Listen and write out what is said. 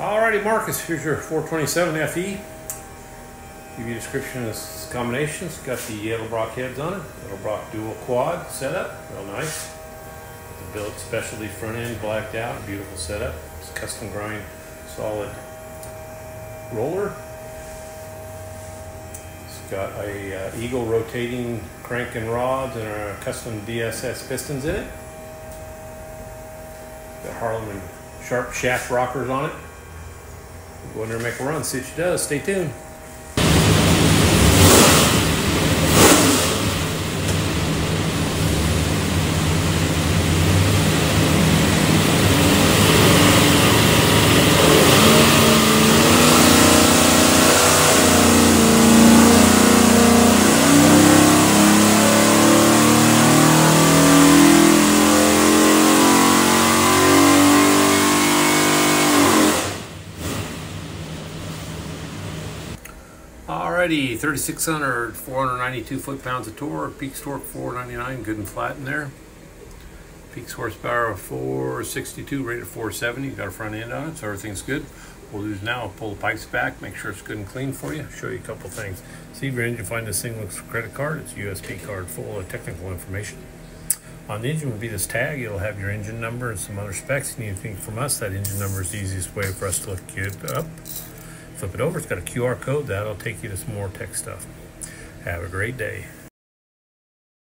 Alrighty, Marcus, here's your 427 FE. Give you a description of this combination. It's got the Edelbrock heads on it. Edelbrock dual quad setup, real nice. With the built specialty front end blacked out, beautiful setup. It's custom grind, solid roller. It's got a Eagle rotating crank and rods and our custom DSS pistons in it. Got Harland Sharp shaft rockers on it. Go in there and make a run, see what she does. Stay tuned. Alrighty, 3600, 492 foot-pounds of torque, peaks torque 499, good and flat in there. Peaks horsepower of 462, rated 470, got a front end on it, so everything's good. What we'll do now, pull the pipes back, make sure it's good and clean for you, show you a couple things. See if your engine find this thing looks for credit card, it's a USB card full of technical information. On the engine would be this tag, it'll have your engine number and some other specs. You need to think from us, that engine number is the easiest way for us to look it up. Flip it over, it's got a QR code that'll take you to some more tech stuff. Have a great day.